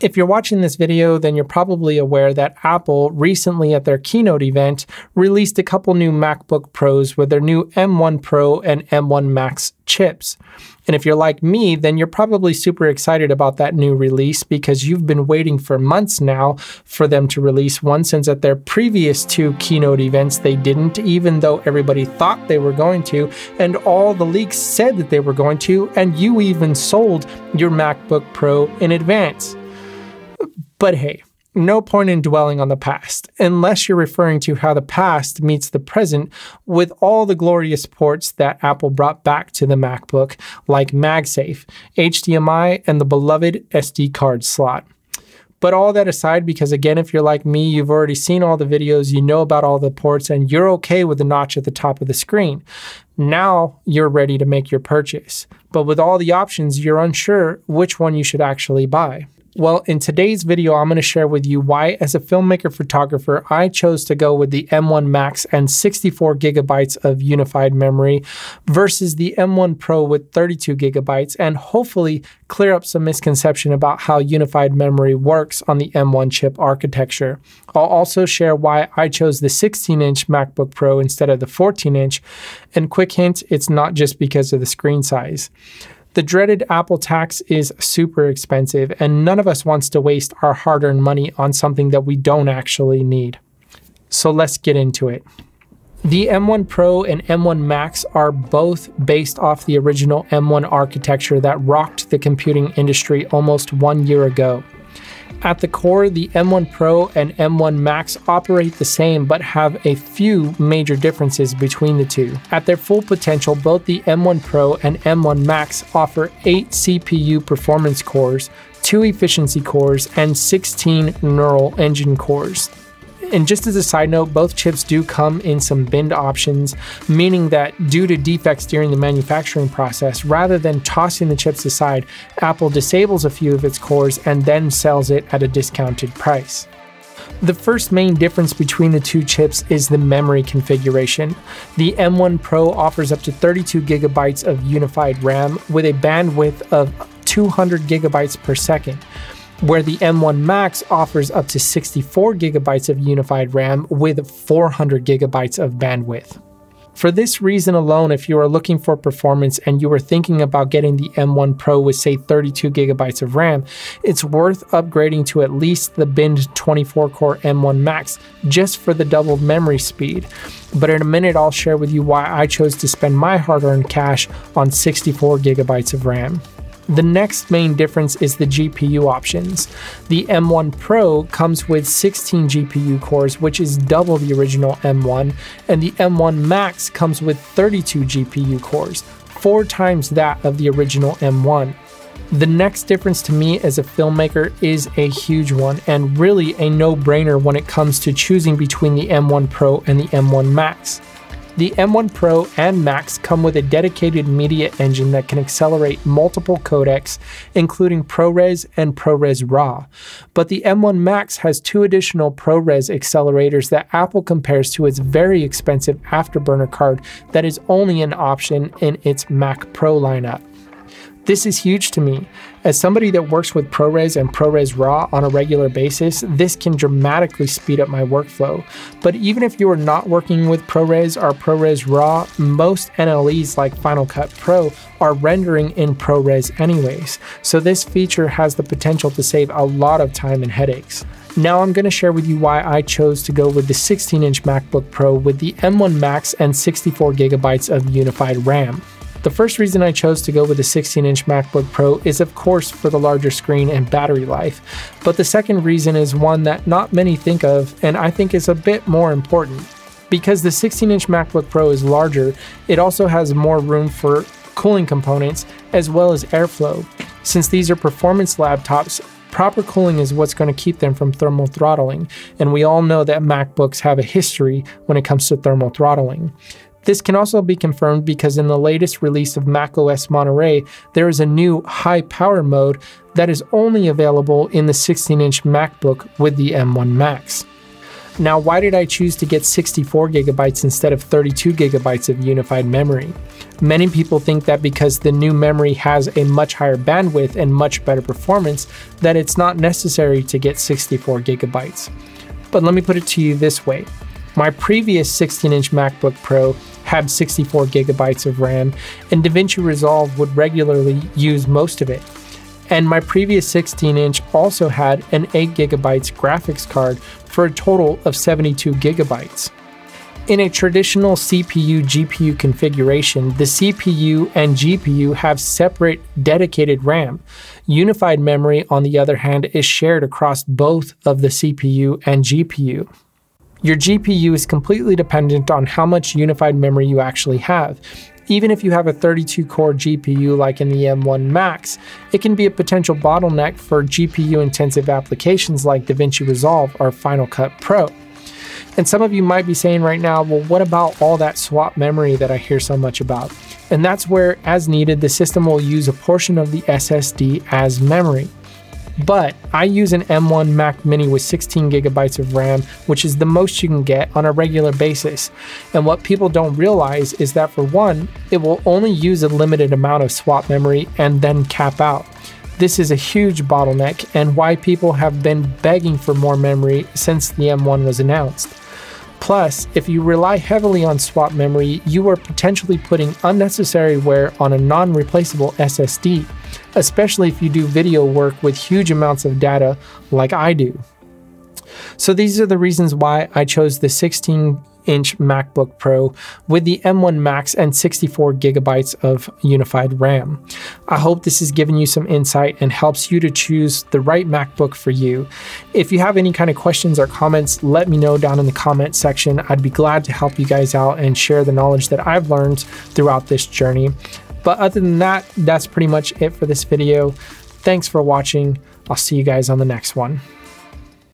If you're watching this video, then you're probably aware that Apple recently at their keynote event released a couple new MacBook Pros with their new M1 Pro and M1 Max chips. And if you're like me, then you're probably super excited about that new release because you've been waiting for months now for them to release one, since at their previous two keynote events they didn't, even though everybody thought they were going to, and all the leaks said that they were going to, and you even sold your MacBook Pro in advance. But hey, no point in dwelling on the past, unless you're referring to how the past meets the present with all the glorious ports that Apple brought back to the MacBook, like MagSafe, HDMI, and the beloved SD card slot. But all that aside, because again, if you're like me, you've already seen all the videos, you know about all the ports, and you're okay with the notch at the top of the screen. Now you're ready to make your purchase. But with all the options, you're unsure which one you should actually buy. Well, in today's video, I'm going to share with you why, as a filmmaker photographer, I chose to go with the M1 Max and 64 GB of unified memory versus the M1 Pro with 32 GB, and hopefully clear up some misconception about how unified memory works on the M1 chip architecture. I'll also share why I chose the 16-inch MacBook Pro instead of the 14-inch, and quick hint, it's not just because of the screen size. The dreaded Apple tax is super expensive, and none of us wants to waste our hard-earned money on something that we don't actually need. So let's get into it. The M1 Pro and M1 Max are both based off the original M1 architecture that rocked the computing industry almost 1 year ago. At the core, the M1 Pro and M1 Max operate the same, but have a few major differences between the two. At their full potential, both the M1 Pro and M1 Max offer 8 CPU performance cores, 2 efficiency cores, and 16 neural engine cores. And just as a side note, both chips do come in some binned options, meaning that due to defects during the manufacturing process, rather than tossing the chips aside, Apple disables a few of its cores and then sells it at a discounted price. The first main difference between the two chips is the memory configuration. The M1 Pro offers up to 32 GB of unified RAM with a bandwidth of 200 GB per second, where the M1 Max offers up to 64 GB of unified RAM with 400 GB of bandwidth. For this reason alone, if you are looking for performance and you were thinking about getting the M1 Pro with, say, 32 GB of RAM, it's worth upgrading to at least the binned 24-core M1 Max just for the doubled memory speed. But in a minute, I'll share with you why I chose to spend my hard-earned cash on 64 GB of RAM. The next main difference is the GPU options. The M1 Pro comes with 16 GPU cores, which is double the original M1, and the M1 Max comes with 32 GPU cores, 4 times that of the original M1. The next difference to me as a filmmaker is a huge one, and really a no-brainer when it comes to choosing between the M1 Pro and the M1 Max. The M1 Pro and Max come with a dedicated media engine that can accelerate multiple codecs, including ProRes and ProRes RAW. But the M1 Max has 2 additional ProRes accelerators that Apple compares to its very expensive Afterburner card that is only an option in its Mac Pro lineup. This is huge to me. As somebody that works with ProRes and ProRes RAW on a regular basis, this can dramatically speed up my workflow. But even if you are not working with ProRes or ProRes RAW, most NLEs like Final Cut Pro are rendering in ProRes anyways, so this feature has the potential to save a lot of time and headaches. Now I'm going to share with you why I chose to go with the 16-inch MacBook Pro with the M1 Max and 64 GB of unified RAM. The first reason I chose to go with the 16-inch MacBook Pro is, of course, for the larger screen and battery life, but the second reason is one that not many think of, and I think is a bit more important. Because the 16-inch MacBook Pro is larger, it also has more room for cooling components as well as airflow. Since these are performance laptops, proper cooling is what's going to keep them from thermal throttling, and we all know that MacBooks have a history when it comes to thermal throttling. This can also be confirmed because in the latest release of macOS Monterey, there is a new high power mode that is only available in the 16-inch MacBook with the M1 Max. Now, why did I choose to get 64 gigabytes instead of 32 gigabytes of unified memory? Many people think that because the new memory has a much higher bandwidth and much better performance, that it's not necessary to get 64 gigabytes. But let me put it to you this way. My previous 16-inch MacBook Pro had 64 gigabytes of RAM, and DaVinci Resolve would regularly use most of it. And my previous 16-inch also had an 8 gigabytes graphics card for a total of 72 gigabytes. In a traditional CPU-GPU configuration, the CPU and GPU have separate dedicated RAM. Unified memory, on the other hand, is shared across both of the CPU and GPU. Your GPU is completely dependent on how much unified memory you actually have. Even if you have a 32-core GPU like in the M1 Max, it can be a potential bottleneck for GPU-intensive applications like DaVinci Resolve or Final Cut Pro. And some of you might be saying right now, well, what about all that swap memory that I hear so much about? And that's where, as needed, the system will use a portion of the SSD as memory. But I use an M1 Mac Mini with 16 gigabytes of RAM, which is the most you can get on a regular basis. And what people don't realize is that, for one, it will only use a limited amount of swap memory and then cap out. This is a huge bottleneck and why people have been begging for more memory since the M1 was announced. Plus, if you rely heavily on swap memory, you are potentially putting unnecessary wear on a non-replaceable SSD, especially if you do video work with huge amounts of data like I do. So these are the reasons why I chose the 16-inch MacBook Pro with the M1 Max and 64 gigabytes of unified RAM. I hope this has given you some insight and helps you to choose the right MacBook for you. If you have any kind of questions or comments, let me know down in the comment section. I'd be glad to help you guys out and share the knowledge that I've learned throughout this journey. But other than that, that's pretty much it for this video. Thanks for watching. I'll see you guys on the next one.